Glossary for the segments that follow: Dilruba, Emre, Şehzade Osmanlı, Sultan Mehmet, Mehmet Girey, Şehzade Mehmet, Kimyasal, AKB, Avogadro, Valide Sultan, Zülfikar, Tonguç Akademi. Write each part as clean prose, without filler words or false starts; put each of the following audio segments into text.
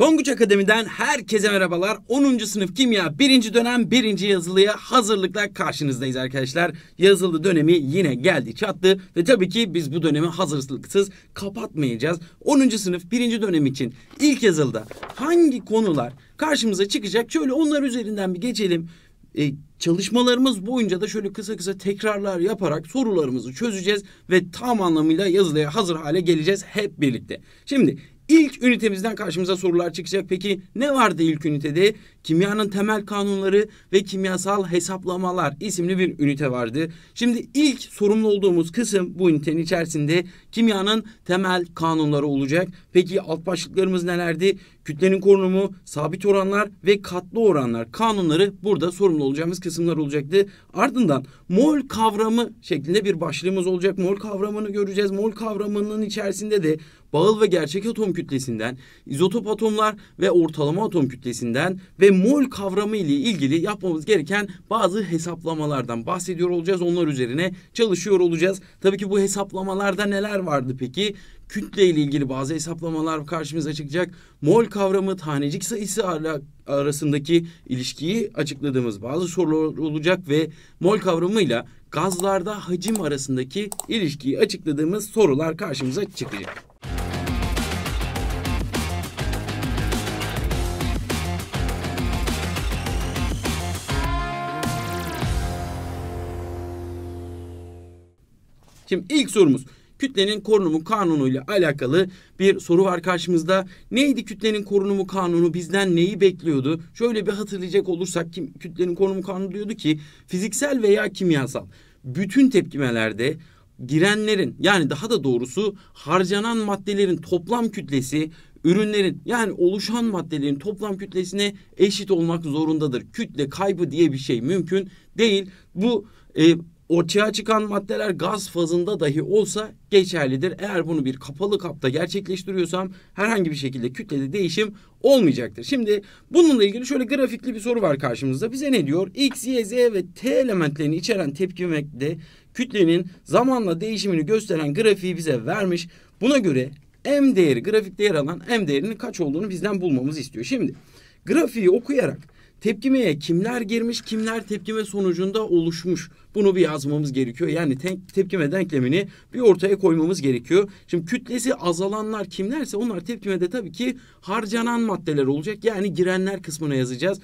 Tonguç Akademi'den herkese merhabalar. 10. sınıf kimya 1. dönem 1. yazılıya hazırlıkla karşınızdayız arkadaşlar. Yazılı dönemi yine geldi çattı ve tabii ki biz bu dönemi hazırlıksız kapatmayacağız. 10. sınıf 1. dönem için ilk yazılıda hangi konular karşımıza çıkacak? Şöyle onlar üzerinden bir geçelim. Çalışmalarımız boyunca da şöyle kısa kısa tekrarlar yaparak sorularımızı çözeceğiz ve tam anlamıyla yazılıya hazır hale geleceğiz hep birlikte. Şimdi İlk ünitemizden karşımıza sorular çıkacak. Peki ne vardı ilk ünitede? Kimyanın temel kanunları ve kimyasal hesaplamalar isimli bir ünite vardı. Şimdi ilk sorumlu olduğumuz kısım bu ünitenin içerisinde kimyanın temel kanunları olacak. Peki alt başlıklarımız nelerdi? Kütlenin korunumu, sabit oranlar ve katlı oranlar kanunları burada sorumlu olacağımız kısımlar olacaktı. Ardından mol kavramı şeklinde bir başlığımız olacak. Mol kavramını göreceğiz. Mol kavramının içerisinde de bağıl ve gerçek atom kütlesinden, izotop atomlar ve ortalama atom kütlesinden ve mol kavramı ile ilgili yapmamız gereken bazı hesaplamalardan bahsediyor olacağız. Onlar üzerine çalışıyor olacağız. Tabii ki bu hesaplamalarda neler vardı peki? Kütle ile ilgili bazı hesaplamalar karşımıza çıkacak. Mol kavramı, tanecik sayısı arasındaki ilişkiyi açıkladığımız bazı sorular olacak ve mol kavramıyla gazlarda hacim arasındaki ilişkiyi açıkladığımız sorular karşımıza çıkacak. Şimdi ilk sorumuz kütlenin korunumu kanunuyla alakalı bir soru var karşımızda. Neydi kütlenin korunumu kanunu? Bizden neyi bekliyordu? Şöyle bir hatırlayacak olursak kütlenin korunumu kanunu diyordu ki fiziksel veya kimyasal bütün tepkimelerde girenlerin yani daha da doğrusu harcanan maddelerin toplam kütlesi ürünlerin yani oluşan maddelerin toplam kütlesine eşit olmak zorundadır. Kütle kaybı diye bir şey mümkün değil. Bu ortaya çıkan maddeler gaz fazında dahi olsa geçerlidir. Eğer bunu bir kapalı kapta gerçekleştiriyorsam herhangi bir şekilde kütlede değişim olmayacaktır. Şimdi bununla ilgili şöyle grafikli bir soru var karşımızda. Bize ne diyor? X, Y, Z ve T elementlerini içeren tepkimede kütlenin zamanla değişimini gösteren grafiği bize vermiş. Buna göre M değeri, grafikte yer alan M değerinin kaç olduğunu bizden bulmamızı istiyor. Şimdi grafiği okuyarak tepkimeye kimler girmiş, kimler tepkime sonucunda oluşmuş? Bunu bir yazmamız gerekiyor. Yani tepkime denklemini bir ortaya koymamız gerekiyor. Şimdi kütlesi azalanlar kimlerse onlar tepkimede tabii ki harcanan maddeler olacak. Yani girenler kısmına yazacağız.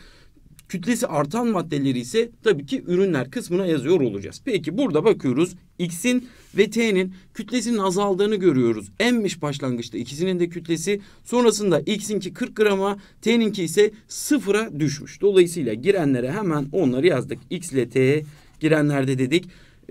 Kütlesi artan maddeleri ise tabii ki ürünler kısmına yazıyor olacağız. Peki burada bakıyoruz. X'in ve T'nin kütlesinin azaldığını görüyoruz. M'miş başlangıçta ikisinin de kütlesi. Sonrasında X'inki 40 grama, T'ninki ise sıfıra düşmüş. Dolayısıyla girenlere hemen onları yazdık. X ile T girenlerde dedik.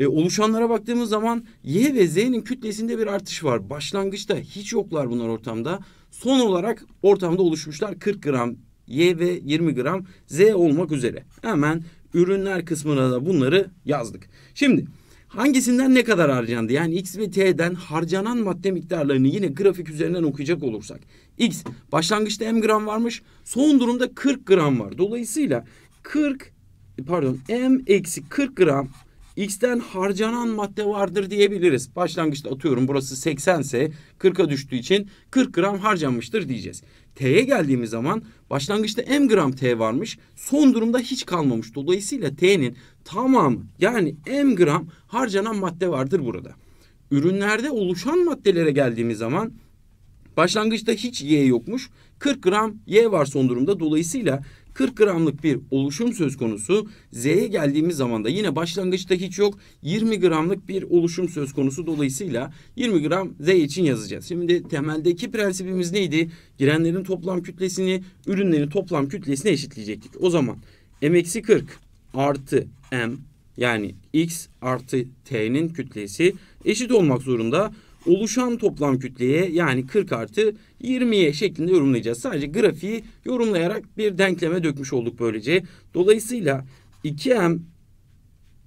Oluşanlara baktığımız zaman Y ve Z'nin kütlesinde bir artış var. Başlangıçta hiç yoklar bunlar ortamda. Son olarak ortamda oluşmuşlar 40 gram. Y ve 20 gram Z olmak üzere. Hemen ürünler kısmına da bunları yazdık. Şimdi hangisinden ne kadar harcandı? Yani X ve T'den harcanan madde miktarlarını yine grafik üzerinden okuyacak olursak. X başlangıçta M gram varmış. Son durumda 40 gram var. Dolayısıyla M eksi 40 gram X'ten harcanan madde vardır diyebiliriz. Başlangıçta atıyorum burası 80 ise 40'a düştüğü için 40 gram harcanmıştır diyeceğiz. T'ye geldiğimiz zaman başlangıçta M gram T varmış. Son durumda hiç kalmamış. Dolayısıyla T'nin tamamı yani M gram harcanan madde vardır burada. Ürünlerde oluşan maddelere geldiğimiz zaman başlangıçta hiç Y yokmuş. 40 gram Y var son durumda. Dolayısıyla 40 gramlık bir oluşum söz konusu. Z'ye geldiğimiz zaman da yine başlangıçta hiç yok. 20 gramlık bir oluşum söz konusu. Dolayısıyla 20 gram Z için yazacağız. Şimdi temeldeki prensibimiz neydi? Girenlerin toplam kütlesini, ürünlerin toplam kütlesine eşitleyecektik. O zaman M-40 artı M yani X artı T'nin kütlesi eşit olmak zorunda. Oluşan toplam kütleye yani 40 artı 20'ye şeklinde yorumlayacağız. Sadece grafiği yorumlayarak bir denkleme dökmüş olduk böylece. Dolayısıyla 2M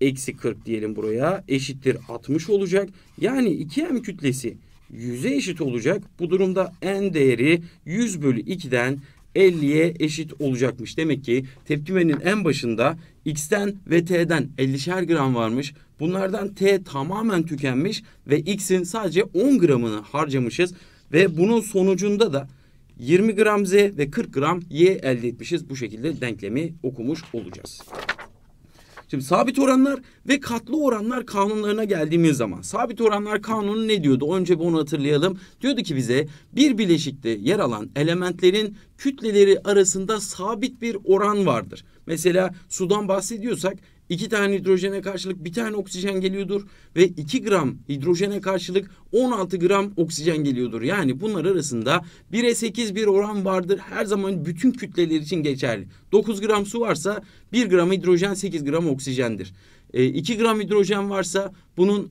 eksi 40 diyelim buraya eşittir 60 olacak. Yani 2M kütlesi 100'e eşit olacak. Bu durumda N değeri 100 bölü 2'den 50'ye eşit olacakmış. Demek ki tepkimenin en başında X'ten ve T'den 50'şer gram varmış. Bunlardan T tamamen tükenmiş ve X'in sadece 10 gramını harcamışız. Ve bunun sonucunda da 20 gram Z ve 40 gram Y elde etmişiz. Bu şekilde denklemi okumuş olacağız. Şimdi sabit oranlar ve katlı oranlar kanunlarına geldiğimiz zaman sabit oranlar kanunu ne diyordu? Önce bir onu hatırlayalım. Diyordu ki bize bir bileşikte yer alan elementlerin kütleleri arasında sabit bir oran vardır. Mesela sudan bahsediyorsak 2 tane hidrojene karşılık 1 tane oksijen geliyordur ve 2 gram hidrojene karşılık 16 gram oksijen geliyordur. Yani bunlar arasında 1'e 8 bir oran vardır. Her zaman bütün kütleler için geçerli. 9 gram su varsa 1 gram hidrojen 8 gram oksijendir. 2 gram hidrojen varsa bunun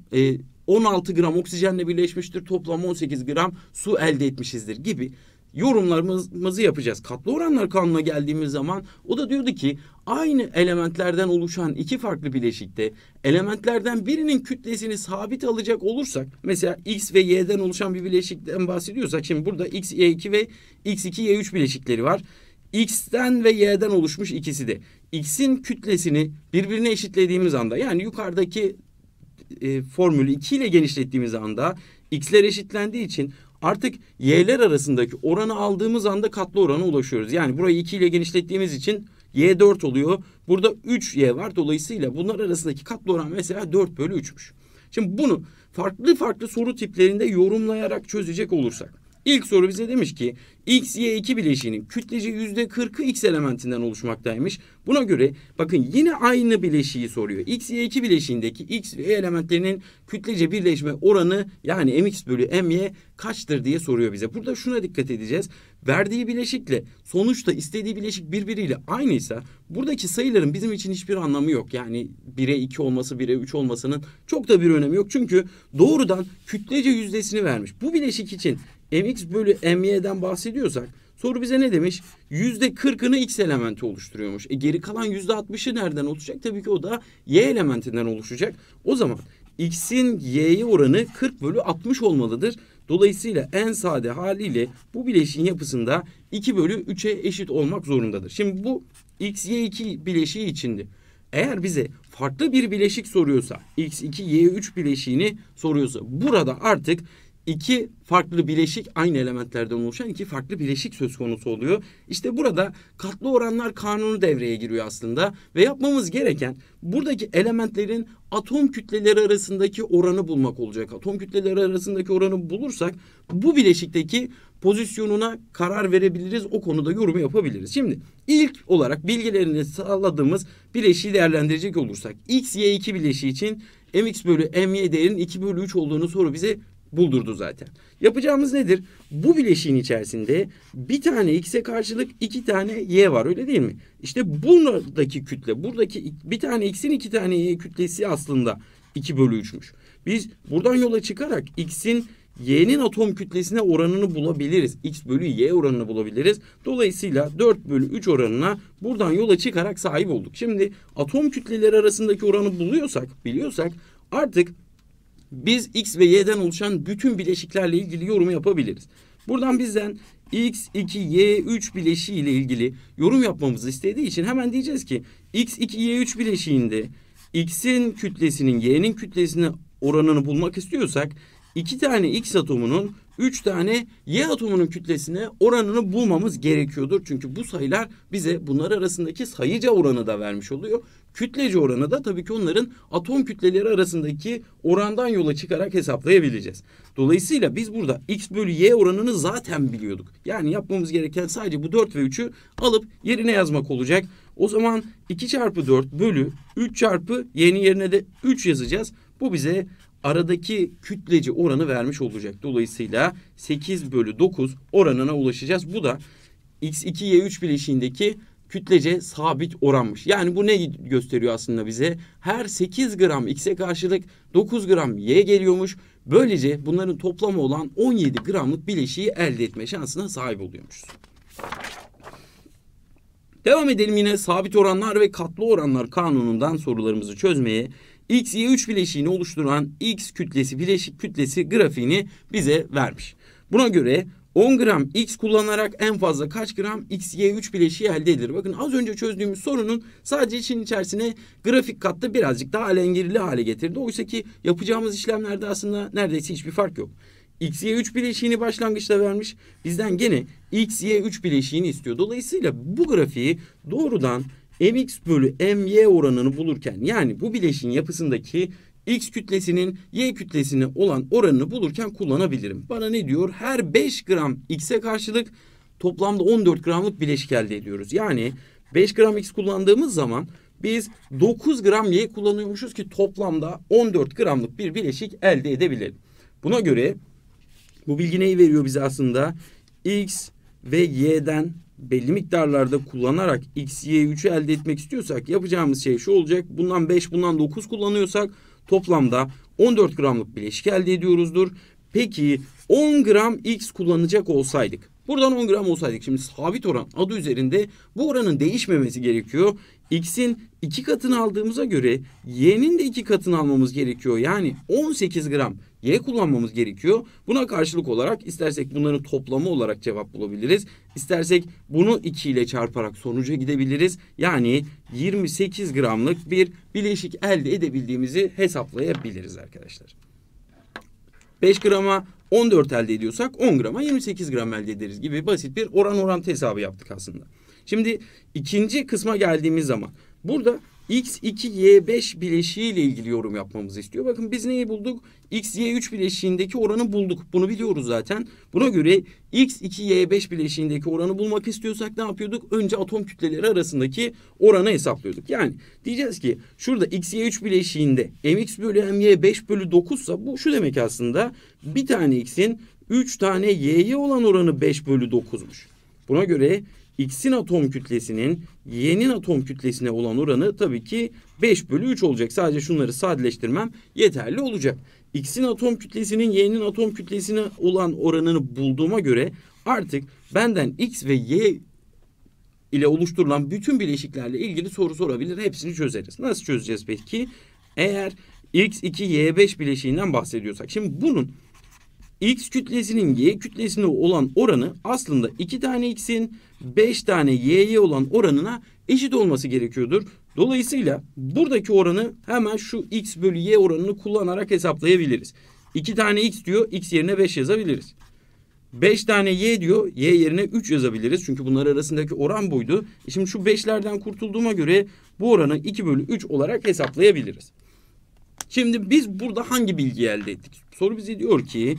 16 gram oksijenle birleşmiştir. Toplam 18 gram su elde etmişizdir gibi yorumlarımızı yapacağız. Katlı oranlar kanununa geldiğimiz zaman o da diyordu ki aynı elementlerden oluşan iki farklı bileşikte elementlerden birinin kütlesini sabit alacak olursak mesela X ve Y'den oluşan bir bileşikten bahsediyorsak şimdi burada X, Y2 ve X2, Y3 bileşikleri var. X'ten ve Y'den oluşmuş ikisi de. X'in kütlesini birbirine eşitlediğimiz anda yani yukarıdaki formülü 2 ile genişlettiğimiz anda X'ler eşitlendiği için artık y'ler arasındaki oranı aldığımız anda katlı orana ulaşıyoruz. Yani burayı 2 ile genişlettiğimiz için y 4 oluyor. Burada 3y var. Dolayısıyla bunlar arasındaki katlı oran mesela 4/3'müş. Şimdi bunu farklı farklı soru tiplerinde yorumlayarak çözecek olursak. İlk soru bize demiş ki x, y2 bileşiğinin kütlece %40'ı x elementinden oluşmaktaymış. Buna göre bakın yine aynı bileşiği soruyor. X, y2 bileşiğindeki x ve y elementlerinin kütlece birleşme oranı yani mx bölü my kaçtır diye soruyor bize. Burada şuna dikkat edeceğiz. Verdiği bileşikle sonuçta istediği bileşik birbiriyle aynıysa buradaki sayıların bizim için hiçbir anlamı yok. Yani 1'e 2 olması 1'e 3 olmasının çok da bir önemi yok. Çünkü doğrudan kütlece yüzdesini vermiş. Bu bileşik için mx bölü my'den bahsediyorsak soru bize ne demiş? %40'ını x elementi oluşturuyormuş. Geri kalan %60'ı nereden oluşacak? Tabii ki o da y elementinden oluşacak. O zaman x'in y'ye oranı 40/60 olmalıdır. Dolayısıyla en sade haliyle bu bileşiğin yapısında 2/3'e eşit olmak zorundadır. Şimdi bu x, y2 bileşiği içindi. Eğer bize farklı bir bileşik soruyorsa, x2, y3 bileşiğini soruyorsa burada artık İki farklı bileşik aynı elementlerden oluşan iki farklı bileşik söz konusu oluyor. İşte burada katlı oranlar kanunu devreye giriyor aslında ve yapmamız gereken buradaki elementlerin atom kütleleri arasındaki oranı bulmak olacak. Atom kütleleri arasındaki oranı bulursak bu bileşikteki pozisyonuna karar verebiliriz. O konuda yorum yapabiliriz. Şimdi ilk olarak bilgilerini sağladığımız bileşiği değerlendirecek olursak X, Y2 bileşiği için MX bölü MY değerinin 2/3 olduğunu soru bize buldurdu zaten. Yapacağımız nedir? Bu bileşiğin içerisinde bir tane x'e karşılık 2 tane y var öyle değil mi? İşte buradaki kütle, buradaki bir tane x'in 2 tane y kütlesi aslında 2/3'müş. Biz buradan yola çıkarak x'in y'nin atom kütlesine oranını bulabiliriz. X bölü y oranını bulabiliriz. Dolayısıyla 4/3 oranına buradan yola çıkarak sahip olduk. Şimdi atom kütleleri arasındaki oranı biliyorsak artık biz X ve Y'den oluşan bütün bileşiklerle ilgili yorum yapabiliriz. Buradan bizden X2, Y3 bileşiği ile ilgili yorum yapmamızı istediği için hemen diyeceğiz ki X2, Y3 bileşiğinde X'in kütlesinin Y'nin kütlesine oranını bulmak istiyorsak 2 tane X atomunun 3 tane Y atomunun kütlesine oranını bulmamız gerekiyordur. Çünkü bu sayılar bize bunlar arasındaki sayıca oranı da vermiş oluyor. Kütlece oranı da tabii ki onların atom kütleleri arasındaki orandan yola çıkarak hesaplayabileceğiz. Dolayısıyla biz burada X bölü Y oranını zaten biliyorduk. Yani yapmamız gereken sadece bu 4/3'ü alıp yerine yazmak olacak. O zaman 2/4 bölü 3 çarpı Y'nin yerine de 3 yazacağız. Bu bize aradaki kütlece oranı vermiş olacak. Dolayısıyla 8/9 oranına ulaşacağız. Bu da X2, Y3 bileşiğindeki kütlece sabit oranmış. Yani bu ne gösteriyor aslında bize? Her 8 gram X'e karşılık 9 gram Y geliyormuş. Böylece bunların toplamı olan 17 gramlık bileşiği elde etme şansına sahip oluyormuşuz. Devam edelim yine sabit oranlar ve katlı oranlar kanunundan sorularımızı çözmeye. X, Y3 bileşiğini oluşturan X kütlesi bileşik kütlesi grafiğini bize vermiş. Buna göre 10 gram X kullanarak en fazla kaç gram X, Y3 bileşiği elde edilir? Bakın az önce çözdüğümüz sorunun sadece işin içerisine grafik kattı birazcık daha alengirli hale getirdi. Oysa ki yapacağımız işlemlerde aslında neredeyse hiçbir fark yok. X, Y, 3 bileşiğini başlangıçta vermiş. Bizden gene X, Y, 3 bileşiğini istiyor. Dolayısıyla bu grafiği doğrudan MX bölü MY oranını bulurken, yani bu bileşiğin yapısındaki X kütlesinin Y kütlesine olan oranını bulurken kullanabilirim. Bana ne diyor? Her 5 gram X'e karşılık toplamda 14 gramlık bileşik elde ediyoruz. Yani 5 gram X kullandığımız zaman biz 9 gram Y kullanıyormuşuz ki toplamda 14 gramlık bir bileşik elde edebilelim. Buna göre bu bilgi neyi veriyor bize aslında? X ve Y'den belli miktarlarda kullanarak X, Y, 3'ü elde etmek istiyorsak yapacağımız şey şu olacak. Bundan 5, bundan 9 kullanıyorsak toplamda 14 gramlık bileşik elde ediyoruzdur. Peki 10 gram X kullanacak olsaydık, buradan 10 gram olsaydık, şimdi sabit oran adı üzerinde bu oranın değişmemesi gerekiyor. X'in 2 katını aldığımıza göre Y'nin de 2 katını almamız gerekiyor. Yani 18 gram Y kullanmamız gerekiyor. Buna karşılık olarak istersek bunların toplamı olarak cevap bulabiliriz. İstersek bunu 2 ile çarparak sonuca gidebiliriz. Yani 28 gramlık bir bileşik elde edebildiğimizi hesaplayabiliriz arkadaşlar. 5 grama 14 elde ediyorsak 10 grama 28 gram elde ederiz gibi basit bir oran orantı hesabı yaptık aslında. Şimdi ikinci kısma geldiğimiz zaman burada X2Y5 bileşiği ile ilgili yorum yapmamızı istiyor. Bakın biz neyi bulduk? XY3 bileşiğindeki oranı bulduk. Bunu biliyoruz zaten. Buna göre X2Y5 bileşiğindeki oranı bulmak istiyorsak ne yapıyorduk? Önce atom kütleleri arasındaki oranı hesaplıyorduk. Yani diyeceğiz ki şurada XY3 bileşiğinde MX bölü MY 5 bölü 9 ise bu şu demek aslında. Bir tane X'in 3 tane Y'ye olan oranı 5 bölü 9'muş. Buna göre X'in atom kütlesinin Y'nin atom kütlesine olan oranı tabii ki 5 bölü 3 olacak. Sadece şunları sadeleştirmem yeterli olacak. X'in atom kütlesinin Y'nin atom kütlesine olan oranını bulduğuma göre artık benden X ve Y ile oluşturulan bütün bileşiklerle ilgili soru sorabilir. Hepsini çözeriz. Nasıl çözeceğiz peki? Eğer X2Y5 bileşiğinden bahsediyorsak. Şimdi bunun X kütlesinin Y kütlesine olan oranı aslında 2 tane X'in 5 tane Y'ye olan oranına eşit olması gerekiyordur. Dolayısıyla buradaki oranı hemen şu X bölü Y oranını kullanarak hesaplayabiliriz. 2 tane X diyor, X yerine 5 yazabiliriz. 5 tane Y diyor, Y yerine 3 yazabiliriz. Çünkü bunlar arasındaki oran buydu. Şimdi şu 5'lerden kurtulduğuma göre bu oranı 2 bölü 3 olarak hesaplayabiliriz. Şimdi biz burada hangi bilgiyi elde ettik? Soru bize diyor ki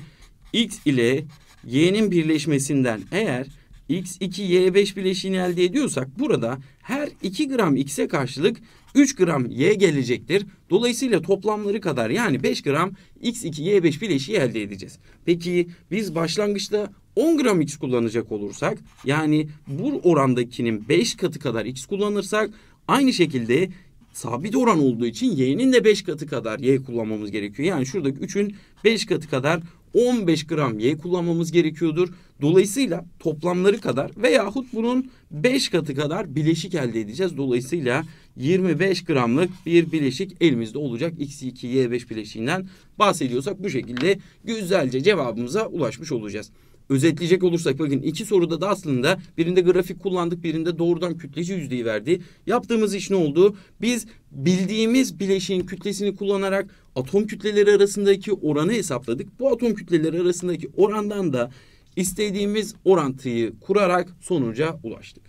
X ile Y'nin birleşmesinden eğer X2Y5 bileşiğini elde ediyorsak burada her 2 gram X'e karşılık 3 gram Y gelecektir. Dolayısıyla toplamları kadar, yani 5 gram X2Y5 bileşiği elde edeceğiz. Peki biz başlangıçta 10 gram X kullanacak olursak, yani bu orandakinin 5 katı kadar X kullanırsak, aynı şekilde sabit oran olduğu için Y'nin de 5 katı kadar Y kullanmamız gerekiyor. Yani şuradaki 3'ün 5 katı kadar 15 gram Y kullanmamız gerekiyordur. Dolayısıyla toplamları kadar veyahut bunun 5 katı kadar bileşik elde edeceğiz. Dolayısıyla 25 gramlık bir bileşik elimizde olacak. X2Y5 bileşiğinden bahsediyorsak bu şekilde güzelce cevabımıza ulaşmış olacağız. Özetleyecek olursak bakın iki soruda da aslında birinde grafik kullandık, birinde doğrudan kütleci yüzdeyi verdi. Yaptığımız iş ne oldu? Biz bildiğimiz bileşiğin kütlesini kullanarak atom kütleleri arasındaki oranı hesapladık. Bu atom kütleleri arasındaki orandan da istediğimiz orantıyı kurarak sonuca ulaştık.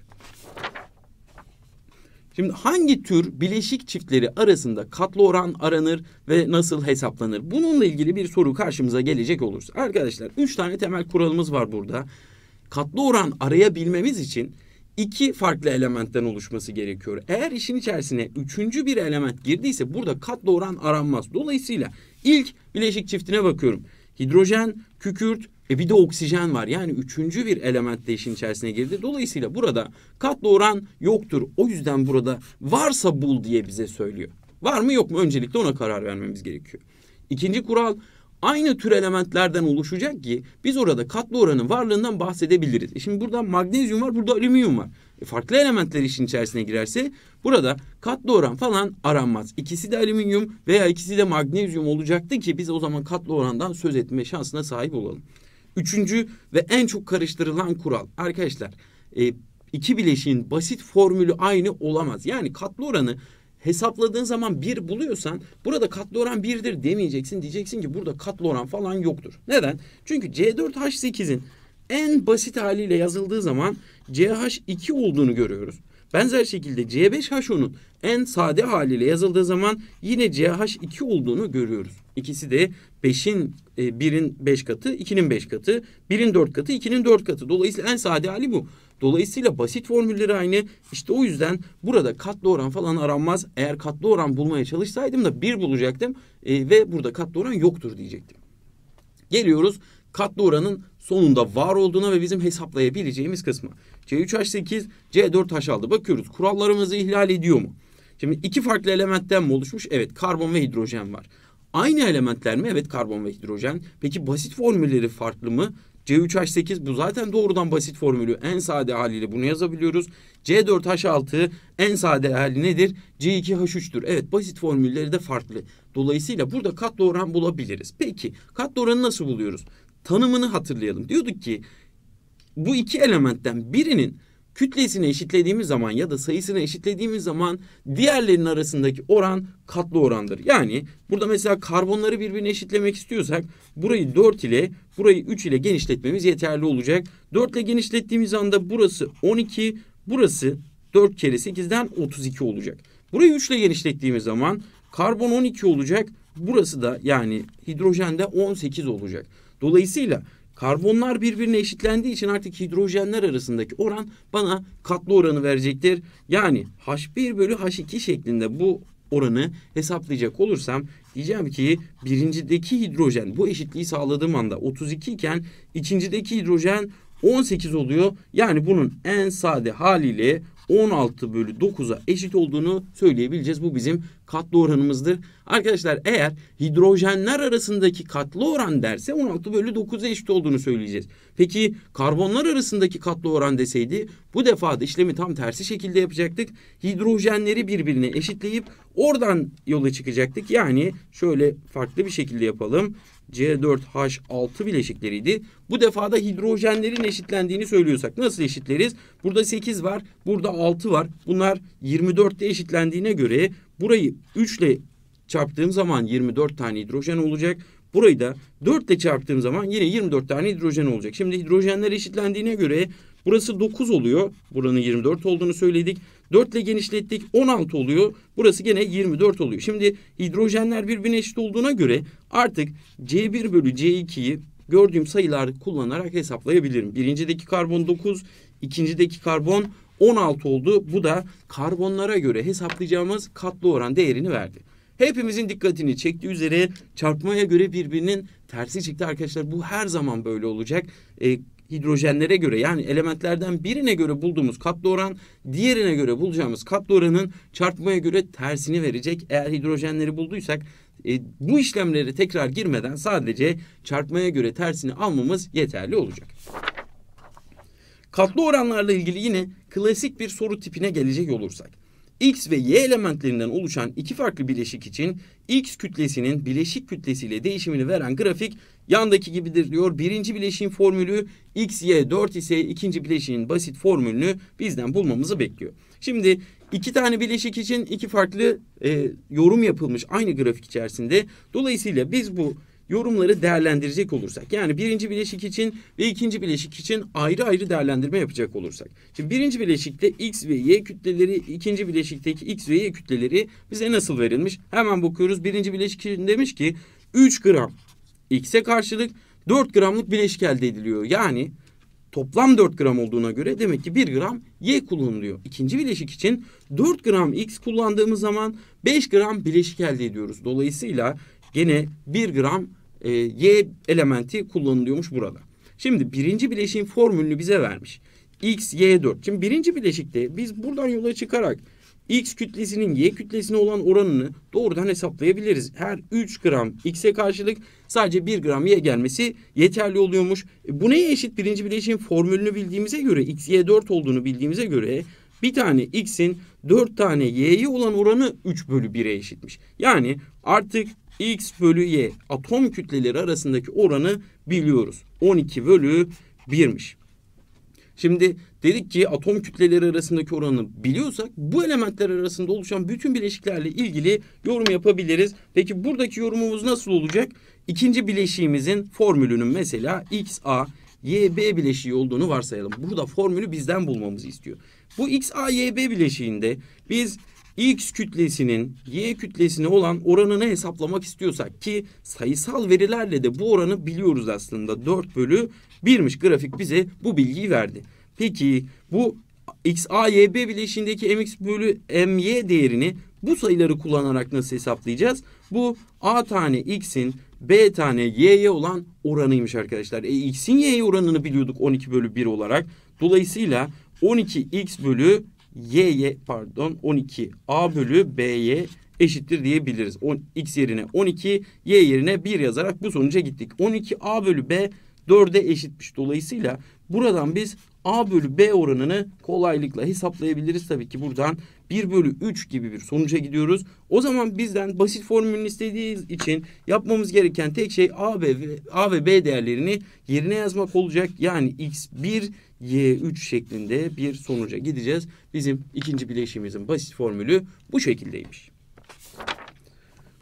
Şimdi hangi tür bileşik çiftleri arasında katlı oran aranır ve nasıl hesaplanır? Bununla ilgili bir soru karşımıza gelecek olursa. Arkadaşlar 3 tane temel kuralımız var burada. Katlı oran arayabilmemiz için 2 farklı elementten oluşması gerekiyor. Eğer işin içerisine 3. bir element girdiyse burada katlı oran aranmaz. Dolayısıyla ilk bileşik çiftine bakıyorum. Hidrojen, kükürt, bir de oksijen var. Yani 3. bir element de işin içerisine girdi. Dolayısıyla burada katlı oran yoktur. O yüzden burada varsa bul diye bize söylüyor. Var mı yok mu? Öncelikle ona karar vermemiz gerekiyor. İkinci kural, aynı tür elementlerden oluşacak ki biz orada katlı oranın varlığından bahsedebiliriz. Şimdi burada magnezyum var, burada alüminyum var. Farklı elementler işin içerisine girerse burada katlı oran falan aranmaz. İkisi de alüminyum veya ikisi de magnezyum olacaktı ki biz o zaman katlı orandan söz etme şansına sahip olalım. Üçüncü ve en çok karıştırılan kural. Arkadaşlar iki bileşiğin basit formülü aynı olamaz. Yani katlı oranı hesapladığın zaman 1 buluyorsan burada katlı oran 1'dir demeyeceksin. Diyeceksin ki burada katlı oran falan yoktur. Neden? Çünkü C4H8'in en basit haliyle yazıldığı zaman CH2 olduğunu görüyoruz. Benzer şekilde C5H10'un en sade haliyle yazıldığı zaman yine CH2 olduğunu görüyoruz. İkisi de 1'in 5 katı, 2'nin 5 katı, 1'in 4 katı, 2'nin 4 katı. Dolayısıyla en sade hali bu. Dolayısıyla basit formülleri aynı. İşte o yüzden burada katlı oran falan aranmaz. Eğer katlı oran bulmaya çalışsaydım da 1 bulacaktım ve burada katlı oran yoktur diyecektim. Geliyoruz katlı oranın sonunda var olduğuna ve bizim hesaplayabileceğimiz kısmı. C3H8, C4H aldı. Bakıyoruz kurallarımızı ihlal ediyor mu? Şimdi iki farklı elementten mi oluşmuş? Evet, karbon ve hidrojen var. Aynı elementler mi? Evet, karbon ve hidrojen. Peki basit formülleri farklı mı? C3H8 bu zaten doğrudan basit formülü. En sade haliyle bunu yazabiliyoruz. C4H6 en sade hali nedir? C2H3'tür. Evet, basit formülleri de farklı. Dolayısıyla burada katlı oran bulabiliriz. Peki katlı oranı nasıl buluyoruz? Tanımını hatırlayalım. Diyorduk ki bu iki elementten birinin kütlesini eşitlediğimiz zaman ya da sayısını eşitlediğimiz zaman diğerlerinin arasındaki oran katlı orandır. Yani burada mesela karbonları birbirine eşitlemek istiyorsak burayı 4 ile burayı 3 ile genişletmemiz yeterli olacak. 4 ile genişlettiğimiz anda burası 12, burası 4 kere 8'den 32 olacak. Burayı 3 ile genişlettiğimiz zaman karbon 12 olacak. Burası da yani hidrojen de 18 olacak. Dolayısıyla karbonlar birbirine eşitlendiği için artık hidrojenler arasındaki oran bana katlı oranı verecektir. Yani H1 bölü H2 şeklinde bu oranı hesaplayacak olursam diyeceğim ki birincideki hidrojen bu eşitliği sağladığım anda 32 iken ikincideki hidrojen 18 oluyor. Yani bunun en sade haliyle 16 bölü 9'a eşit olduğunu söyleyebileceğiz. Bu bizim katlı oranımızdır. Arkadaşlar eğer hidrojenler arasındaki katlı oran derse 16 bölü 9'a eşit olduğunu söyleyeceğiz. Peki karbonlar arasındaki katlı oran deseydi bu defa da işlemi tam tersi şekilde yapacaktık. Hidrojenleri birbirine eşitleyip oradan yola çıkacaktık. Yani şöyle farklı bir şekilde yapalım. C4H6 bileşikleriydi. Bu defa da hidrojenlerin eşitlendiğini söylüyorsak nasıl eşitleriz? Burada 8 var, burada 6 var. Bunlar 24'te eşitlendiğine göre burayı 3 ile çarptığım zaman 24 tane hidrojen olacak. Burayı da 4 ile çarptığım zaman yine 24 tane hidrojen olacak. Şimdi hidrojenler eşitlendiğine göre burası 9 oluyor. Buranın 24 olduğunu söyledik. 4 ile genişlettik, 16 oluyor. Burası gene 24 oluyor. Şimdi hidrojenler birbirine eşit olduğuna göre artık C1 bölü C2'yi gördüğüm sayıları kullanarak hesaplayabilirim. Birincideki karbon 9, ikincideki karbon 16 oldu. Bu da karbonlara göre hesaplayacağımız katlı oran değerini verdi. Hepimizin dikkatini çektiği üzere çarpmaya göre birbirinin tersi çıktı arkadaşlar. Bu her zaman böyle olacak. Hidrojenlere göre yani elementlerden birine göre bulduğumuz katlı oran diğerine göre bulacağımız katlı oranın çarpmaya göre tersini verecek. Eğer hidrojenleri bulduysak bu işlemlere tekrar girmeden sadece çarpmaya göre tersini almamız yeterli olacak. Katlı oranlarla ilgili yine klasik bir soru tipine gelecek olursak. X ve Y elementlerinden oluşan iki farklı bileşik için X kütlesinin bileşik kütlesiyle değişimini veren grafik yandaki gibidir diyor. Birinci bileşiğin formülü XY4 ise ikinci bileşiğin basit formülünü bizden bulmamızı bekliyor. Şimdi iki tane bileşik için iki farklı yorum yapılmış aynı grafik içerisinde. Dolayısıyla biz bu yorumları değerlendirecek olursak yani birinci bileşik için ve ikinci bileşik için ayrı ayrı değerlendirme yapacak olursak. Şimdi birinci bileşikte X ve Y kütleleri, ikinci bileşikteki X ve Y kütleleri bize nasıl verilmiş? Hemen bakıyoruz. Birinci bileşik için demiş ki 3 gram X'e karşılık 4 gramlık bileşik elde ediliyor. Yani toplam 4 gram olduğuna göre demek ki 1 gram Y kullanılıyor. İkinci bileşik için 4 gram X kullandığımız zaman 5 gram bileşik elde ediyoruz. Dolayısıyla gene 1 gram Y elementi kullanılıyormuş burada. Şimdi birinci bileşiğin formülünü bize vermiş. X, Y4. Şimdi birinci bileşikte biz buradan yola çıkarak X kütlesinin Y kütlesine olan oranını doğrudan hesaplayabiliriz. Her 3 gram X'e karşılık sadece 1 gram Y gelmesi yeterli oluyormuş. Bu neye eşit? Birinci bileşiğin formülünü bildiğimize göre, X, Y4 olduğunu bildiğimize göre bir tane X'in 4 tane Y'ye olan oranı 3 bölü 1'e eşitmiş. Yani artık X bölü Y atom kütleleri arasındaki oranı biliyoruz. 12 bölü 1'miş. Şimdi dedik ki atom kütleleri arasındaki oranı biliyorsak bu elementler arasında oluşan bütün bileşiklerle ilgili yorum yapabiliriz. Peki buradaki yorumumuz nasıl olacak? İkinci bileşiğimizin formülünün mesela XA, YB bileşiği olduğunu varsayalım. Burada formülü bizden bulmamızı istiyor. Bu XA, YB bileşiğinde biz X kütlesinin Y kütlesine olan oranını hesaplamak istiyorsak ki sayısal verilerle de bu oranı biliyoruz aslında. 4/1'miş, grafik bize bu bilgiyi verdi. Peki bu XAYB bileşiğindeki MX/MY değerini bu sayıları kullanarak nasıl hesaplayacağız? Bu A tane X'in B tane Y'ye olan oranıymış arkadaşlar. X'in Y'ye oranını biliyorduk 12/1 olarak. Dolayısıyla 12A bölü B'ye eşittir diyebiliriz. X yerine 12, Y yerine 1 yazarak bu sonuca gittik. 12A bölü B 4'e eşitmiş. Dolayısıyla buradan biz A bölü B oranını kolaylıkla hesaplayabiliriz. Tabii ki buradan 1/3 gibi bir sonuca gidiyoruz. O zaman bizden basit formülünü istediği için yapmamız gereken tek şey A ve B değerlerini yerine yazmak olacak. Yani X1, Y3 şeklinde bir sonuca gideceğiz. Bizim ikinci bileşiğimizin basit formülü bu şekildeymiş.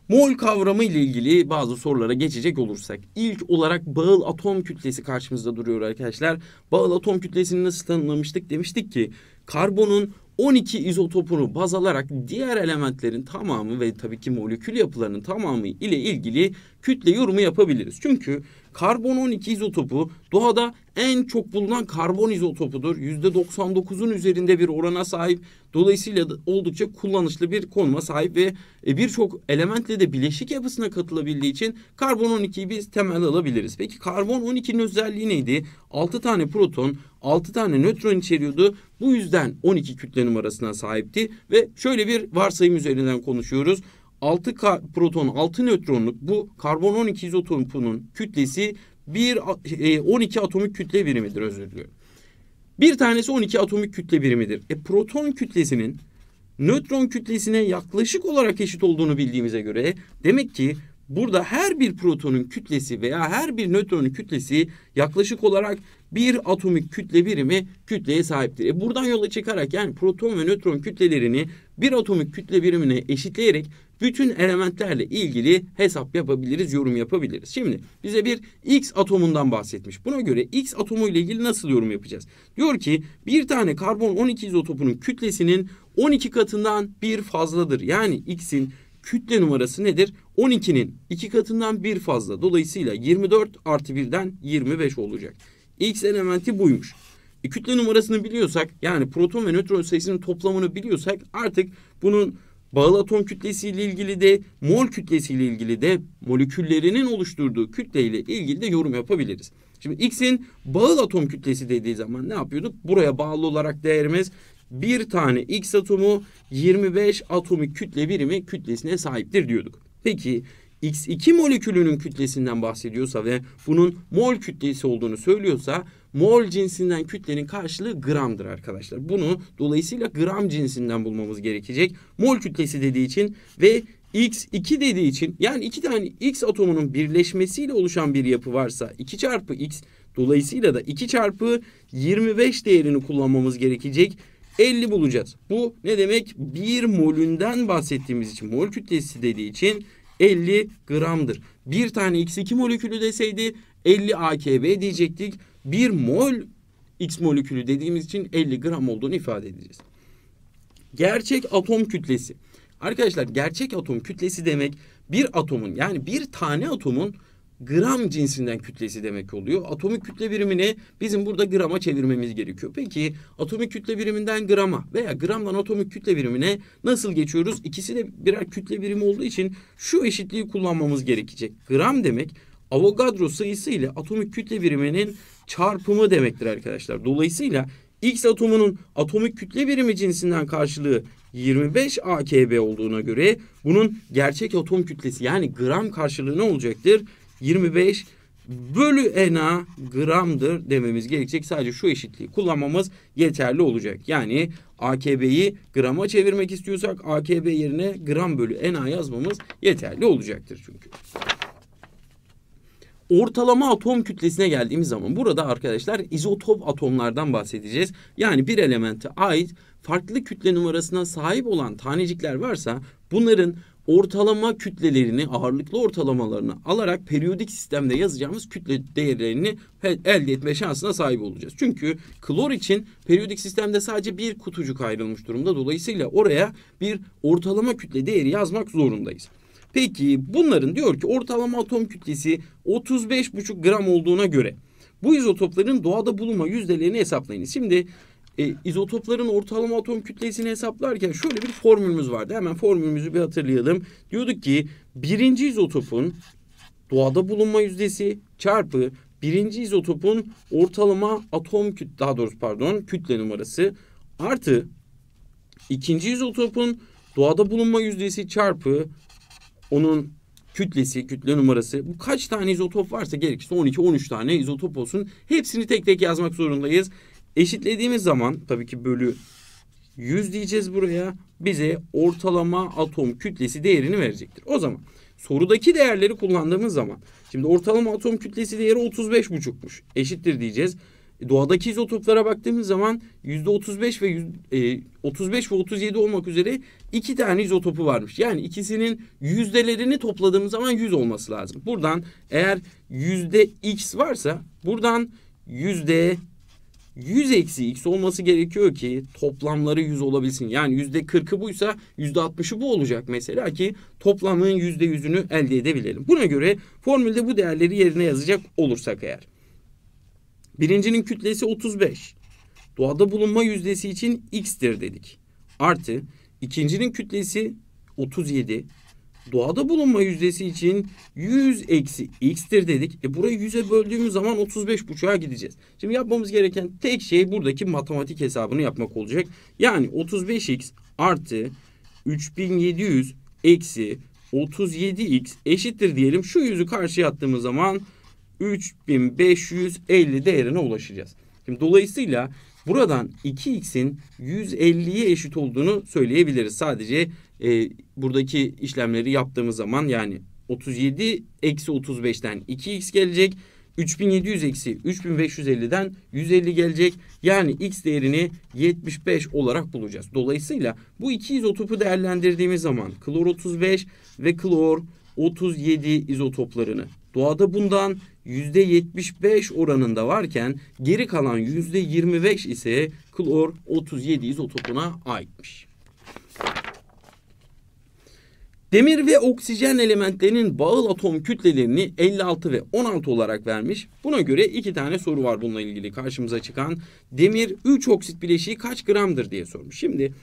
Mol kavramı ile ilgili bazı sorulara geçecek olursak, ilk olarak bağıl atom kütlesi karşımızda duruyor arkadaşlar. Bağıl atom kütlesini nasıl tanımlamıştık? Demiştik ki karbonun 12 izotopunu baz alarak diğer elementlerin tamamı ve tabii ki molekül yapılarının tamamı ile ilgili kütle yorumu yapabiliriz. Çünkü karbon 12 izotopu doğada en çok bulunan karbon izotopudur. %99'un üzerinde bir orana sahip. Dolayısıyla oldukça kullanışlı bir konuma sahip ve birçok elementle de bileşik yapısına katılabildiği için karbon 12'yi biz temel alabiliriz. Peki karbon 12'nin özelliği neydi? 6 tane proton, 6 tane nötron içeriyordu. Bu yüzden 12 kütle numarasına sahipti ve şöyle bir varsayım üzerinden konuşuyoruz. 6 proton, 6 nötronluk bu karbon 12 izotopunun kütlesi 12 atomik kütle birimidir, özür diliyorum. Bir tanesi 12 atomik kütle birimidir. Proton kütlesinin nötron kütlesine yaklaşık olarak eşit olduğunu bildiğimize göre demek ki burada her bir protonun kütlesi veya her bir nötronun kütlesi yaklaşık olarak bir atomik kütle birimi kütleye sahiptir. Buradan yola çıkarak yani proton ve nötron kütlelerini bir atomik kütle birimine eşitleyerek bütün elementlerle ilgili hesap yapabiliriz, yorum yapabiliriz. Şimdi bize bir X atomundan bahsetmiş. Buna göre X atomu ile ilgili nasıl yorum yapacağız? Diyor ki bir tane karbon 12 izotopunun kütlesinin 12 katından bir fazladır. Yani X'in kütle numarası nedir? 12'nin 2 katından bir fazla. Dolayısıyla 24+1'den 25 olacak. X elementi buymuş. Kütle numarasını biliyorsak, yani proton ve nötron sayısının toplamını biliyorsak artık bunun bağıl atom kütlesiyle ilgili de mol kütlesiyle ilgili de moleküllerinin oluşturduğu kütleyle ilgili de yorum yapabiliriz. Şimdi X'in bağıl atom kütlesi dediği zaman ne yapıyorduk? Buraya bağlı olarak değerimiz bir tane X atomu 25 atomik kütle birimi kütlesine sahiptir diyorduk. Peki X2 molekülünün kütlesinden bahsediyorsa ve bunun mol kütlesi olduğunu söylüyorsa mol cinsinden kütlenin karşılığı gramdır arkadaşlar. Bunu dolayısıyla gram cinsinden bulmamız gerekecek. Mol kütlesi dediği için ve X2 dediği için, yani iki tane X atomunun birleşmesiyle oluşan bir yapı varsa 2 çarpı X, dolayısıyla da 2 çarpı 25 değerini kullanmamız gerekecek. 50 bulacağız. Bu ne demek? 1 molünden bahsettiğimiz için, mol kütlesi dediği için 50 gramdır. Bir tane X2 molekülü deseydi 50 AKB diyecektik. Bir mol X molekülü dediğimiz için 50 gram olduğunu ifade edeceğiz. Gerçek atom kütlesi. Arkadaşlar gerçek atom kütlesi demek bir atomun, yani bir tane atomun gram cinsinden kütlesi demek oluyor. Atomik kütle birimini bizim burada grama çevirmemiz gerekiyor. Peki atomik kütle biriminden grama veya gramdan atomik kütle birimine nasıl geçiyoruz? İkisi de birer kütle birimi olduğu için şu eşitliği kullanmamız gerekecek. Gram demek Avogadro sayısı ile atomik kütle biriminin çarpımı demektir arkadaşlar. Dolayısıyla X atomunun atomik kütle birimi cinsinden karşılığı 25 AKB olduğuna göre bunun gerçek atom kütlesi, yani gram karşılığı ne olacaktır? 25/Na gramdır dememiz gerekecek. Sadece şu eşitliği kullanmamız yeterli olacak. Yani AKB'yi grama çevirmek istiyorsak AKB yerine gram bölü Na yazmamız yeterli olacaktır çünkü. Ortalama atom kütlesine geldiğimiz zaman burada arkadaşlar izotop atomlardan bahsedeceğiz. Yani bir elemente ait farklı kütle numarasına sahip olan tanecikler varsa bunların ortalama kütlelerini, ağırlıklı ortalamalarını alarak periyodik sistemde yazacağımız kütle değerlerini elde etme şansına sahip olacağız. Çünkü klor için periyodik sistemde sadece bir kutucuk ayrılmış durumda. Dolayısıyla oraya bir ortalama kütle değeri yazmak zorundayız. Peki bunların diyor ki ortalama atom kütlesi 35,5 gram olduğuna göre bu izotopların doğada bulunma yüzdelerini hesaplayınız. Şimdi izotopların ortalama atom kütlesini hesaplarken şöyle bir formülümüz vardı. Hemen formülümüzü bir hatırlayalım. Diyorduk ki birinci izotopun doğada bulunma yüzdesi çarpı birinci izotopun ortalama atom kütlesi, daha doğrusu pardon kütle numarası artı ikinci izotopun doğada bulunma yüzdesi çarpı onun kütlesi, kütle numarası. Bu kaç tane izotop varsa gerekirse 12-13 tane izotop olsun. Hepsini tek tek yazmak zorundayız. Eşitlediğimiz zaman tabii ki bölü 100 diyeceğiz buraya. Bize ortalama atom kütlesi değerini verecektir. O zaman sorudaki değerleri kullandığımız zaman şimdi ortalama atom kütlesi değeri 35,5'muş. Eşittir diyeceğiz. Doğadaki izotoplara baktığımız zaman %35 ve %37 olmak üzere iki tane izotopu varmış. Yani ikisinin yüzdelerini topladığımız zaman 100 olması lazım. Buradan eğer %x varsa buradan %100 eksi x olması gerekiyor ki toplamları 100 olabilsin. Yani %40'ı buysa %60'ı bu olacak mesela ki toplamın %100'ünü elde edebilelim. Buna göre formülde bu değerleri yerine yazacak olursak eğer. Birincinin kütlesi 35. Doğada bulunma yüzdesi için x'tir dedik. Artı ikincinin kütlesi 37. Doğada bulunma yüzdesi için 100 eksi x'tir dedik. Burayı 100'e böldüğümüz zaman 35,5'a gideceğiz. Şimdi yapmamız gereken tek şey buradaki matematik hesabını yapmak olacak. Yani 35x artı 3700 eksi 37x eşittir diyelim. Şu yüzü karşıya attığımız zaman 3550 değerine ulaşacağız. Şimdi dolayısıyla buradan 2x'in 150'ye eşit olduğunu söyleyebiliriz. Sadece buradaki işlemleri yaptığımız zaman yani 37 eksi 35'ten 2x gelecek. 3700 eksi 3550'den 150 gelecek. Yani x değerini 75 olarak bulacağız. Dolayısıyla bu iki izotopu değerlendirdiğimiz zaman klor 35 ve klor 37 izotoplarını doğada bundan %75 oranında varken geri kalan %25 ise klor 37 izotopuna aitmiş. Demir ve oksijen elementlerinin bağıl atom kütlelerini 56 ve 16 olarak vermiş. Buna göre iki tane soru var bununla ilgili karşımıza çıkan. Demir 3 oksit bileşiği kaç gramdır diye sormuş. Şimdi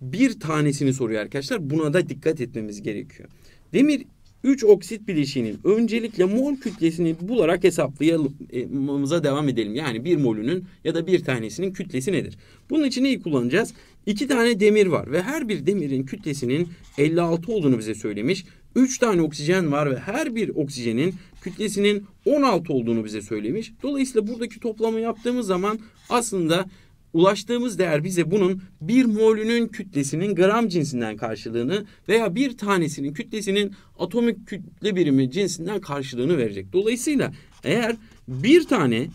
bir tanesini soruyor arkadaşlar. Buna da dikkat etmemiz gerekiyor. Demir 3 oksit bileşiğinin öncelikle mol kütlesini bularak hesaplamamıza devam edelim. Yani bir molünün ya da bir tanesinin kütlesi nedir? Bunun için neyi kullanacağız? İki tane demir var ve her bir demirin kütlesinin 56 olduğunu bize söylemiş. 3 tane oksijen var ve her bir oksijenin kütlesinin 16 olduğunu bize söylemiş. Dolayısıyla buradaki toplamı yaptığımız zaman aslında ulaştığımız değer bize bunun bir molünün kütlesinin gram cinsinden karşılığını veya bir tanesinin kütlesinin atomik kütle birimi cinsinden karşılığını verecek. Dolayısıyla eğer bir tane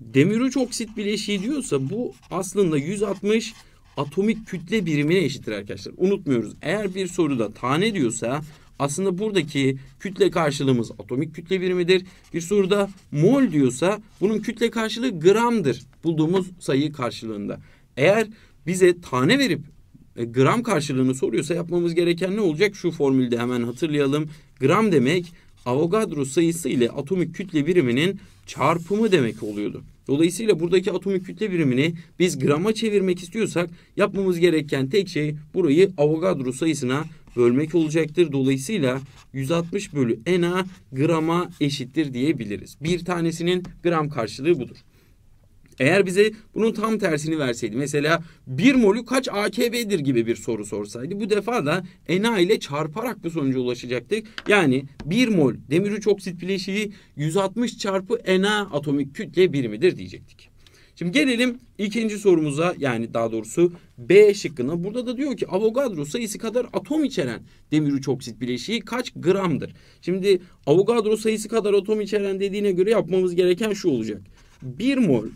demir 3 oksit bileşiği diyorsa bu aslında 160 atomik kütle birimine eşittir arkadaşlar. Unutmuyoruz. Eğer bir soruda tane diyorsa aslında buradaki kütle karşılığımız atomik kütle birimidir. Bir soruda mol diyorsa bunun kütle karşılığı gramdır. Bulduğumuz sayı karşılığında. Eğer bize tane verip gram karşılığını soruyorsa yapmamız gereken ne olacak? Şu formülde hemen hatırlayalım. Gram demek Avogadro sayısı ile atomik kütle biriminin çarpımı demek oluyordu. Dolayısıyla buradaki atomik kütle birimini biz grama çevirmek istiyorsak yapmamız gereken tek şey burayı Avogadro sayısına bölmek olacaktır. Dolayısıyla 160 bölü NA grama eşittir diyebiliriz. Bir tanesinin gram karşılığı budur. Eğer bize bunun tam tersini verseydi mesela 1 molü kaç AKB'dir gibi bir soru sorsaydı bu defa da Na ile çarparak bu sonuca ulaşacaktık. Yani 1 mol demir 3 oksit bileşiği 160 çarpı Na atomik kütle birimidir diyecektik. Şimdi gelelim ikinci sorumuza, yani daha doğrusu B şıkkına. Burada da diyor ki Avogadro sayısı kadar atom içeren demir 3 oksit bileşiği kaç gramdır? Şimdi Avogadro sayısı kadar atom içeren dediğine göre yapmamız gereken şu olacak. 1 mol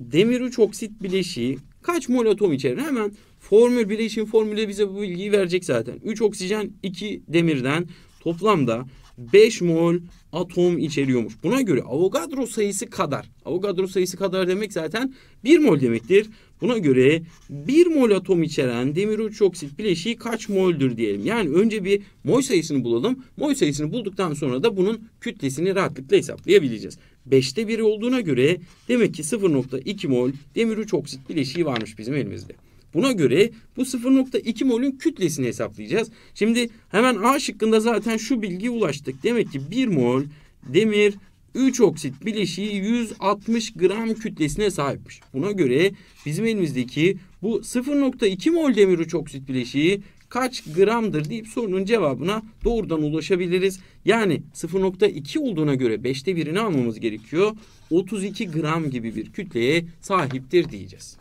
demir 3 oksit bileşiği kaç mol atom içerir? Hemen formül, bileşim formülü bize bu bilgiyi verecek zaten. 3 oksijen 2 demirden toplamda 5 mol atom içeriyormuş. Buna göre Avogadro sayısı kadar. Avogadro sayısı kadar demek zaten 1 mol demektir. Buna göre 1 mol atom içeren demir 3 oksit bileşiği kaç moldür diyelim. Yani önce bir mol sayısını bulalım. Mol sayısını bulduktan sonra da bunun kütlesini rahatlıkla hesaplayabileceğiz. 5'te 1 olduğuna göre demek ki 0.2 mol demir 3 oksit bileşiği varmış bizim elimizde. Buna göre bu 0.2 mol'ün kütlesini hesaplayacağız. Şimdi hemen A şıkkında zaten şu bilgiye ulaştık. Demek ki 1 mol demir 3 oksit bileşiği 160 gram kütlesine sahipmiş. Buna göre bizim elimizdeki bu 0.2 mol demir 3 oksit bileşiği kaç gramdır deyip sorunun cevabına doğrudan ulaşabiliriz. Yani 0.2 olduğuna göre 5'te 1'ini almamız gerekiyor. 32 gram gibi bir kütleye sahiptir diyeceğiz.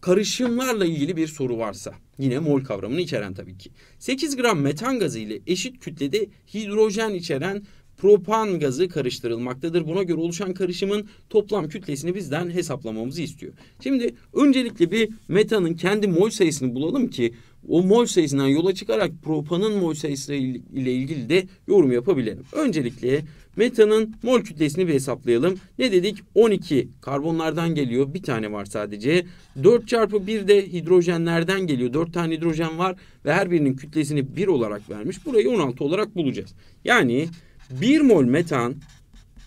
Karışımlarla ilgili bir soru varsa, yine mol kavramını içeren tabii ki. 8 gram metan gazı ile eşit kütlede hidrojen içeren propan gazı karıştırılmaktadır. Buna göre oluşan karışımın toplam kütlesini bizden hesaplamamızı istiyor. Şimdi öncelikle bir metanın kendi mol sayısını bulalım ki o mol sayısından yola çıkarak propanın mol sayısı ile ilgili de yorum yapabilelim. Öncelikle metanın mol kütlesini bir hesaplayalım. Ne dedik? 12 karbonlardan geliyor. Bir tane var sadece. 4 çarpı 1 de hidrojenlerden geliyor. 4 tane hidrojen var ve her birinin kütlesini 1 olarak vermiş. Burayı 16 olarak bulacağız. Yani 1 mol metan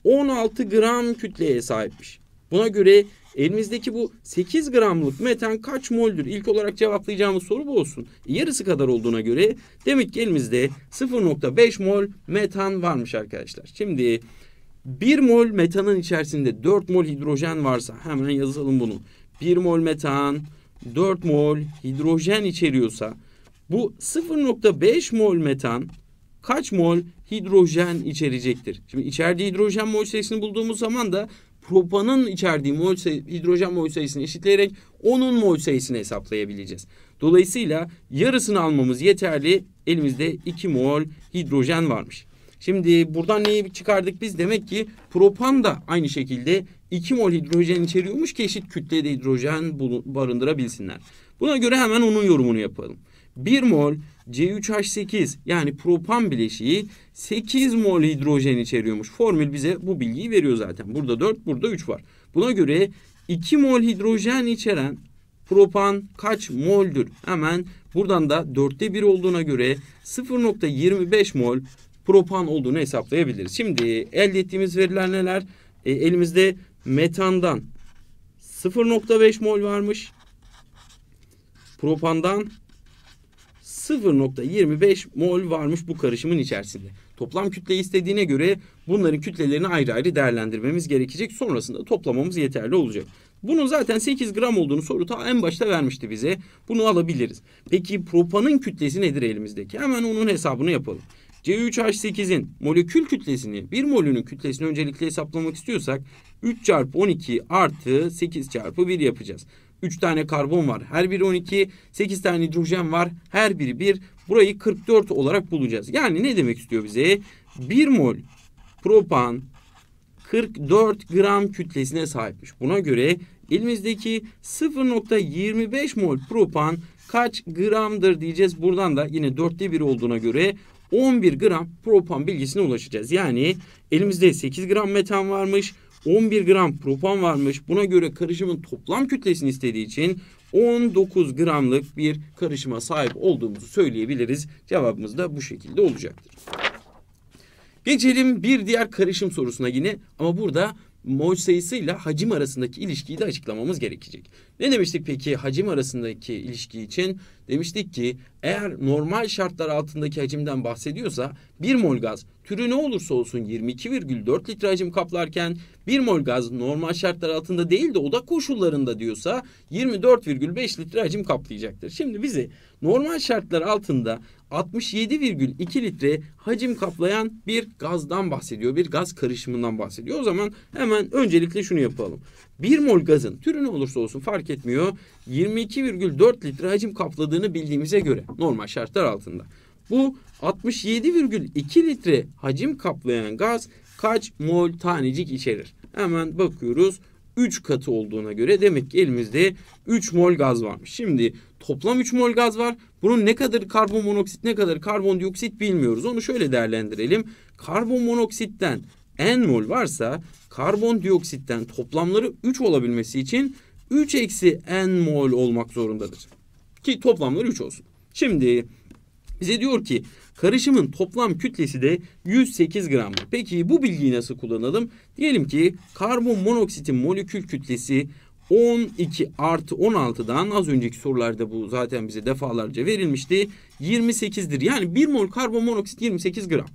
16 gram kütleye sahipmiş. Buna göre elimizdeki bu 8 gramlık metan kaç moldür? İlk olarak cevaplayacağımız soru bu olsun. Yarısı kadar olduğuna göre demek ki elimizde 0.5 mol metan varmış arkadaşlar. Şimdi 1 mol metanın içerisinde 4 mol hidrojen varsa hemen yazalım bunu. 1 mol metan 4 mol hidrojen içeriyorsa bu 0.5 mol metan kaç mol hidrojen içerecektir? Şimdi içerdiği hidrojen mol sayısını bulduğumuz zaman da propanın içerdiği mol hidrojen mol sayısını eşitleyerek onun mol sayısını hesaplayabileceğiz. Dolayısıyla yarısını almamız yeterli. Elimizde 2 mol hidrojen varmış. Şimdi buradan neyi çıkardık biz? Demek ki propan da aynı şekilde 2 mol hidrojen içeriyormuş ki eşit kütlede hidrojen barındırabilsinler. Buna göre hemen onun yorumunu yapalım. 1 mol C3H8 yani propan bileşiği 8 mol hidrojen içeriyormuş. Formül bize bu bilgiyi veriyor zaten. Burada 4, burada 3 var. Buna göre 2 mol hidrojen içeren propan kaç moldür? Hemen buradan da 4'te 1 olduğuna göre 0.25 mol propan olduğunu hesaplayabiliriz. Şimdi elde ettiğimiz veriler neler? Elimizde metandan 0.5 mol varmış. Propandan 0.25 mol varmış bu karışımın içerisinde. Toplam kütleyi istediğine göre bunların kütlelerini ayrı ayrı değerlendirmemiz gerekecek. Sonrasında toplamamız yeterli olacak. Bunun zaten 8 gram olduğunu soru ta en başta vermişti bize. Bunu alabiliriz. Peki propanın kütlesi nedir elimizdeki? Hemen onun hesabını yapalım. C3H8'in molekül kütlesini, 1 molünün kütlesini öncelikle hesaplamak istiyorsak 3 çarpı 12 artı 8 çarpı 1 yapacağız. 3 tane karbon var. Her biri 12. 8 tane hidrojen var. Her biri 1. Burayı 44 olarak bulacağız. Yani ne demek istiyor bize? 1 mol propan 44 gram kütlesine sahipmiş. Buna göre elimizdeki 0.25 mol propan kaç gramdır diyeceğiz. Buradan da yine 4'te 1 olduğuna göre 11 gram propan bilgisine ulaşacağız. Yani elimizde 8 gram metan varmış. 11 gram propan varmış. Buna göre karışımın toplam kütlesini istediği için 19 gramlık bir karışıma sahip olduğumuzu söyleyebiliriz. Cevabımız da bu şekilde olacaktır. Geçelim bir diğer karışım sorusuna yine, ama burada mol sayısıyla hacim arasındaki ilişkiyi de açıklamamız gerekecek. Ne demiştik peki hacim arasındaki ilişki için? Demiştik ki eğer normal şartlar altındaki hacimden bahsediyorsa 1 mol gaz türü ne olursa olsun 22,4 litre hacim kaplarken 1 mol gaz normal şartlar altında değil de oda koşullarında diyorsa 24,5 litre hacim kaplayacaktır. Şimdi bizi normal şartlar altında 67,2 litre hacim kaplayan bir gazdan bahsediyor. Bir gaz karışımından bahsediyor. O zaman hemen öncelikle şunu yapalım. 1 mol gazın türü ne olursa olsun fark etmiyor. 22,4 litre hacim kapladığını bildiğimize göre normal şartlar altında. Bu 67,2 litre hacim kaplayan gaz kaç mol tanecik içerir? Hemen bakıyoruz. 3 katı olduğuna göre demek ki elimizde 3 mol gaz varmış. Şimdi toplam 3 mol gaz var. Bunun ne kadar karbon monoksit, ne kadar karbondioksit bilmiyoruz. Onu şöyle değerlendirelim. Karbon monoksitten n mol varsa karbondioksitten toplamları 3 olabilmesi için 3 eksi n mol olmak zorundadır. Ki toplamları 3 olsun. Şimdi bize diyor ki karışımın toplam kütlesi de 108 gram. Peki bu bilgiyi nasıl kullanalım? Diyelim ki karbon monoksitin molekül kütlesi 12 + 16'dan az önceki sorularda bu zaten bize defalarca verilmişti. 28'dir. Yani 1 mol karbon monoksit 28 gram.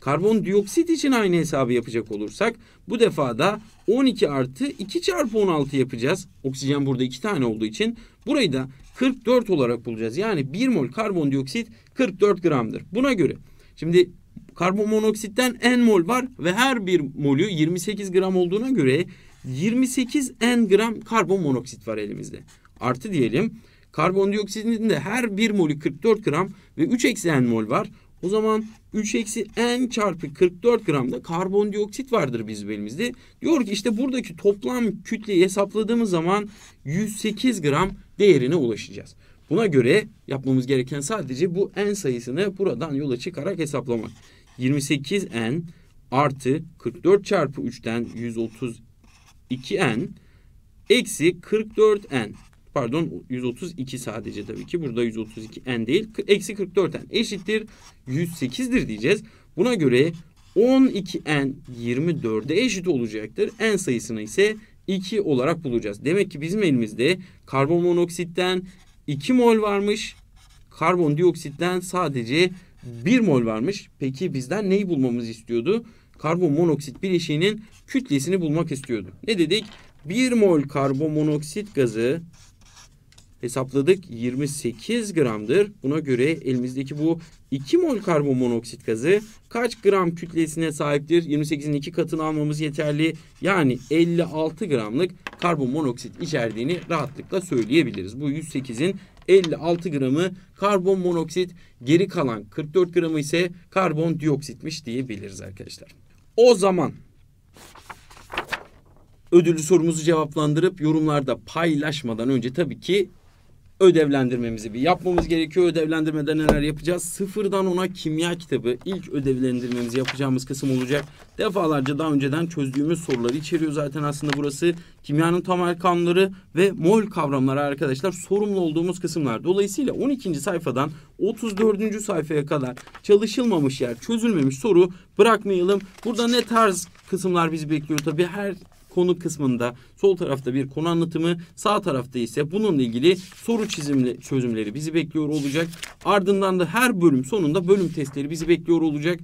Karbondioksit için aynı hesabı yapacak olursak bu defa da 12 + 2 × 16 yapacağız. Oksijen burada 2 tane olduğu için burayı da 44 olarak bulacağız. Yani 1 mol karbondioksit 44 gramdır. Buna göre şimdi karbon monoksitten n mol var ve her bir molü 28 gram olduğuna göre 28 n gram karbon monoksit var elimizde. Artı diyelim karbondioksitin de her bir molü 44 gram ve 3 eksi n mol var. O zaman 3 eksi n çarpı 44 gramda karbondioksit vardır bizim elimizde. Diyor ki işte buradaki toplam kütleyi hesapladığımız zaman 108 gram değerine ulaşacağız. Buna göre yapmamız gereken sadece bu n sayısını buradan yola çıkarak hesaplamak. 28n artı 44 çarpı 3'ten 132n eksi 44n. Pardon 132 sadece tabii ki. Burada 132n değil. Eksi 44n eşittir 108'dir diyeceğiz. Buna göre 12n 24'e eşit olacaktır. N sayısını ise 2 olarak bulacağız. Demek ki bizim elimizde karbon monoksitten 2 mol varmış. Karbondioksitten sadece 1 mol varmış. Peki bizden neyi bulmamızı istiyordu? Karbon monoksit bileşiğinin kütlesini bulmak istiyordu. Ne dedik? 1 mol karbon monoksit gazı hesapladık. 28 gramdır. Buna göre elimizdeki bu 2 mol karbon monoksit gazı kaç gram kütlesine sahiptir? 28'in 2 katını almamız yeterli. Yani 56 gramlık karbon monoksit içerdiğini rahatlıkla söyleyebiliriz. Bu 108'in 56 gramı karbon monoksit, geri kalan 44 gramı ise karbondioksitmiş diyebiliriz arkadaşlar. O zaman ödüllü sorumuzu cevaplandırıp yorumlarda paylaşmadan önce tabii ki ödevlendirmemizi bir yapmamız gerekiyor. Ödevlendirmeden neler yapacağız? 0'dan 10'a kimya kitabı ilk ödevlendirmemizi yapacağımız kısım olacak. Defalarca daha önceden çözdüğümüz soruları içeriyor zaten aslında burası. Kimyanın temel kanunları ve mol kavramları arkadaşlar sorumlu olduğumuz kısımlar. Dolayısıyla 12. sayfadan 34. sayfaya kadar çalışılmamış yer, çözülmemiş soru bırakmayalım. Burada ne tarz kısımlar bizi bekliyor? Tabii her konu kısmında sol tarafta bir konu anlatımı, sağ tarafta ise bununla ilgili soru çözümleri bizi bekliyor olacak. Ardından da her bölüm sonunda bölüm testleri bizi bekliyor olacak.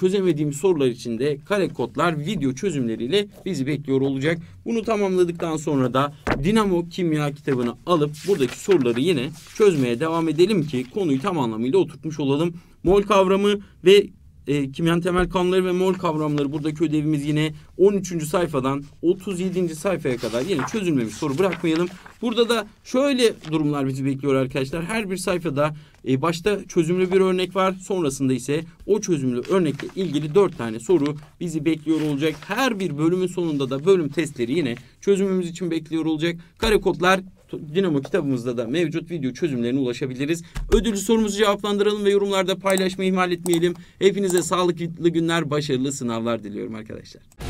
Çözemediğim sorular için de kare kodlar, video çözümleriyle bizi bekliyor olacak. Bunu tamamladıktan sonra da Dinamo Kimya kitabını alıp buradaki soruları yine çözmeye devam edelim ki konuyu tam anlamıyla oturtmuş olalım. Mol kavramı ve kimyanın temel kanunları ve mol kavramları buradaki ödevimiz yine 13. sayfadan 37. sayfaya kadar yine çözülmemiş soru bırakmayalım. Burada da şöyle durumlar bizi bekliyor arkadaşlar. Her bir sayfada başta çözümlü bir örnek var. Sonrasında ise o çözümlü örnekle ilgili 4 tane soru bizi bekliyor olacak. Her bir bölümün sonunda da bölüm testleri yine çözümümüz için bekliyor olacak. Kare kodlar Dinamo kitabımızda da mevcut, video çözümlerine ulaşabiliriz. Ödüllü sorumuzu cevaplandıralım ve yorumlarda paylaşmayı ihmal etmeyelim. Hepinize sağlıklı günler, başarılı sınavlar diliyorum arkadaşlar.